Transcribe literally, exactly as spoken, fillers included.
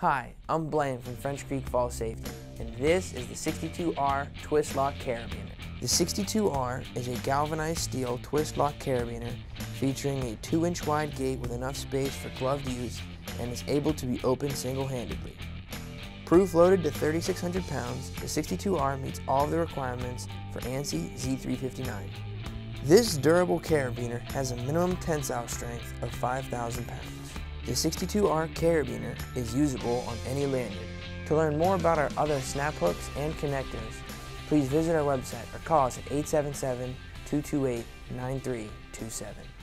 Hi, I'm Blaine from French Creek Fall Safety, and this is the sixty-two R Twist Lock Carabiner. The sixty-two R is a galvanized steel twist lock carabiner featuring a two inch wide gate with enough space for gloved use and is able to be opened single-handedly. Proof loaded to thirty-six hundred pounds, the sixty-two R meets all of the requirements for ANSI Z three fifty-nine. This durable carabiner has a minimum tensile strength of five thousand pounds. The sixty-two R carabiner is usable on any lanyard. To learn more about our other snap hooks and connectors, please visit our website or call us at eight seven seven, two two eight, nine three two seven.